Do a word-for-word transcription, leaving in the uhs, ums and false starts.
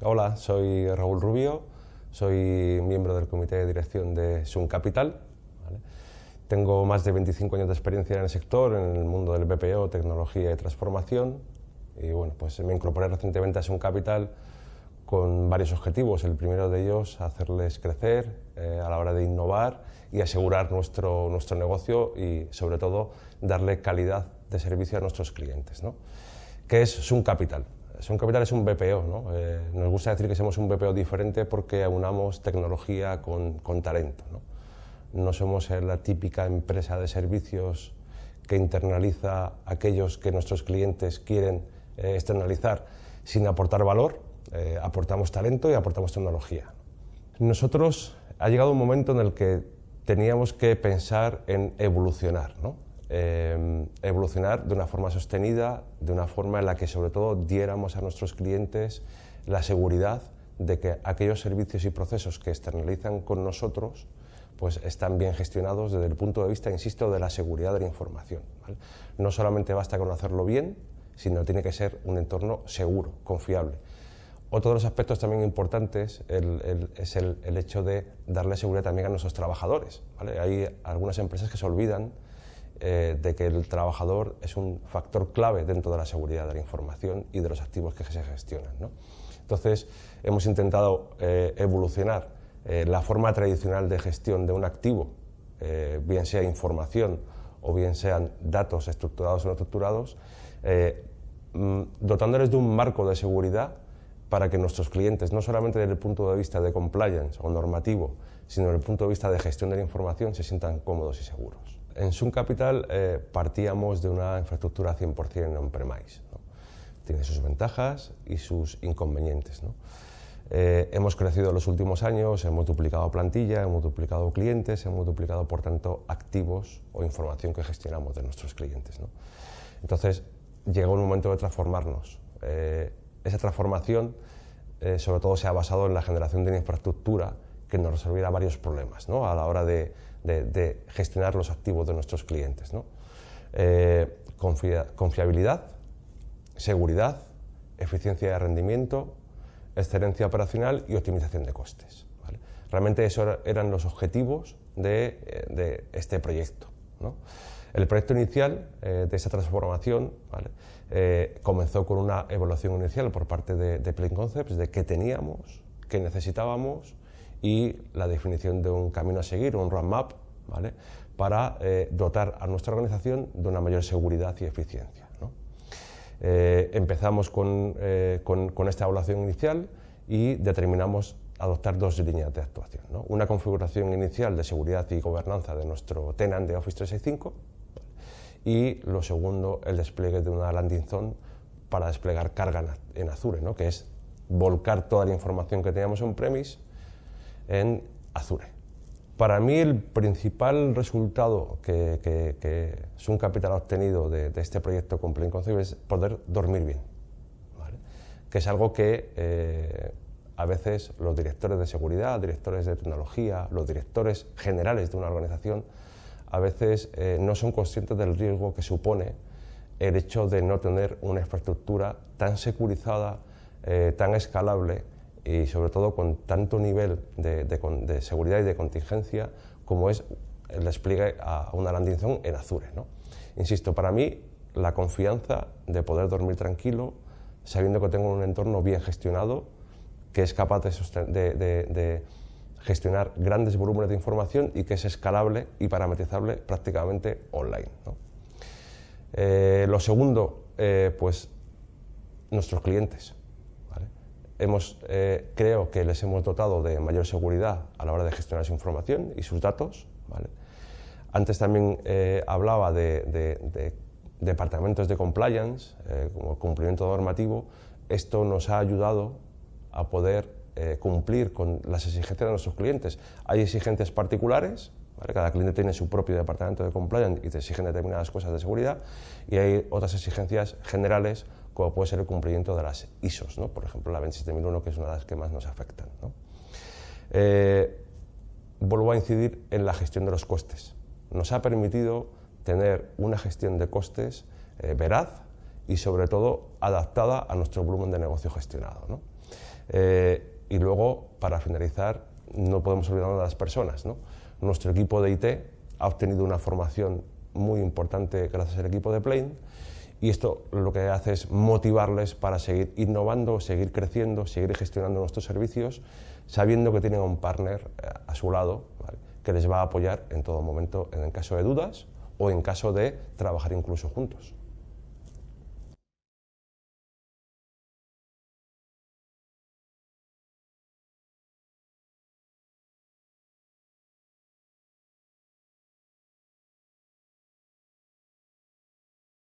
Hola, soy Raúl Rubio, soy miembro del comité de dirección de Sun Capital. ¿Vale? Tengo más de veinticinco años de experiencia en el sector, en el mundo del B P O, tecnología y transformación. Y bueno, pues me incorporé recientemente a Sun Capital con varios objetivos. El primero de ellos, hacerles crecer eh, a la hora de innovar y asegurar nuestro, nuestro negocio y, sobre todo, darle calidad de servicio a nuestros clientes, ¿no? ¿Qué es Sun Capital? Sun Capital es un B P O, ¿no? Eh, nos gusta decir que somos un B P O diferente porque aunamos tecnología con, con talento, ¿no? No somos la típica empresa de servicios que internaliza aquellos que nuestros clientes quieren eh, externalizar sin aportar valor. Eh, aportamos talento y aportamos tecnología. Nosotros ha llegado un momento en el que teníamos que pensar en evolucionar, ¿no? Eh, evolucionar de una forma sostenida, de una forma en la que sobre todo diéramos a nuestros clientes la seguridad de que aquellos servicios y procesos que externalizan con nosotros pues están bien gestionados desde el punto de vista, insisto, de la seguridad de la información, ¿vale? No solamente basta con hacerlo bien, sino tiene que ser un entorno seguro, confiable. Otro de los aspectos también importantes el, el, es el, el hecho de darle seguridad también a nuestros trabajadores, ¿vale? Hay algunas empresas que se olvidan eh, de que el trabajador es un factor clave dentro de la seguridad de la información y de los activos que se gestionan, ¿no? Entonces, hemos intentado eh, evolucionar eh, la forma tradicional de gestión de un activo, eh, bien sea información o bien sean datos estructurados o no estructurados, eh, dotándoles de un marco de seguridad para que nuestros clientes, no solamente desde el punto de vista de compliance o normativo, sino desde el punto de vista de gestión de la información, se sientan cómodos y seguros. En Sun Capital eh, partíamos de una infraestructura cien por cien on-premise, ¿no? Tiene sus ventajas y sus inconvenientes, ¿no? Eh, hemos crecido en los últimos años, hemos duplicado plantilla, hemos duplicado clientes, hemos duplicado, por tanto, activos o información que gestionamos de nuestros clientes, ¿no? Entonces, llegó el momento de transformarnos. Eh, Esa transformación, eh, sobre todo, se ha basado en la generación de una infraestructura que nos resolviera varios problemas, ¿no? A la hora de, de, de gestionar los activos de nuestros clientes, ¿no? Eh, confia, confiabilidad, seguridad, eficiencia de rendimiento, excelencia operacional y optimización de costes, ¿vale? Realmente esos eran los objetivos de, de este proyecto, ¿no? El proyecto inicial eh, de esa transformación, ¿vale? eh, comenzó con una evaluación inicial por parte de, de Plain Concepts de qué teníamos, qué necesitábamos y la definición de un camino a seguir, un roadmap, ¿vale? Para eh, dotar a nuestra organización de una mayor seguridad y eficiencia, ¿no? Eh, empezamos con, eh, con, con esta evaluación inicial y determinamos adoptar dos líneas de actuación, ¿no? Una configuración inicial de seguridad y gobernanza de nuestro tenant de Office trescientos sesenta y cinco y lo segundo, el despliegue de una landing zone para desplegar carga en Azure, ¿no? Que es volcar toda la información que teníamos on-premise en Azure. Para mí el principal resultado que, que, que Sun Capital ha obtenido de, de este proyecto con Plain Concepts es poder dormir bien, ¿vale? Que es algo que eh, a veces los directores de seguridad, directores de tecnología, los directores generales de una organización, a veces eh, no son conscientes del riesgo que supone el hecho de no tener una infraestructura tan securizada, eh, tan escalable y sobre todo con tanto nivel de, de, de seguridad y de contingencia como es el despliegue a una landing zone en Azure, ¿no? Insisto, para mí la confianza de poder dormir tranquilo sabiendo que tengo un entorno bien gestionado que es capaz de, de, de, de gestionar grandes volúmenes de información y que es escalable y parametrizable prácticamente online, ¿no? Eh, lo segundo, eh, pues nuestros clientes, ¿vale? Hemos, eh, creo que les hemos dotado de mayor seguridad a la hora de gestionar su información y sus datos, ¿vale? Antes también eh, hablaba de, de, de departamentos de compliance, eh, como cumplimiento normativo. Esto nos ha ayudado a poder eh, cumplir con las exigencias de nuestros clientes. Hay exigencias particulares, ¿vale? Cada cliente tiene su propio departamento de compliance y te exigen determinadas cosas de seguridad, y hay otras exigencias generales, como puede ser el cumplimiento de las I S Os, ¿no? Por ejemplo, la veintisiete mil uno, que es una de las que más nos afectan, ¿no? Eh, vuelvo a incidir en la gestión de los costes. Nos ha permitido tener una gestión de costes eh, veraz y, sobre todo, adaptada a nuestro volumen de negocio gestionado, ¿no? Eh, y luego, para finalizar, no podemos olvidarnos de las personas, ¿no? Nuestro equipo de I T ha obtenido una formación muy importante gracias al equipo de Plain, y esto lo que hace es motivarles para seguir innovando, seguir creciendo, seguir gestionando nuestros servicios, sabiendo que tienen a un partner a su lado, ¿vale?, que les va a apoyar en todo momento en caso de dudas o en caso de trabajar incluso juntos.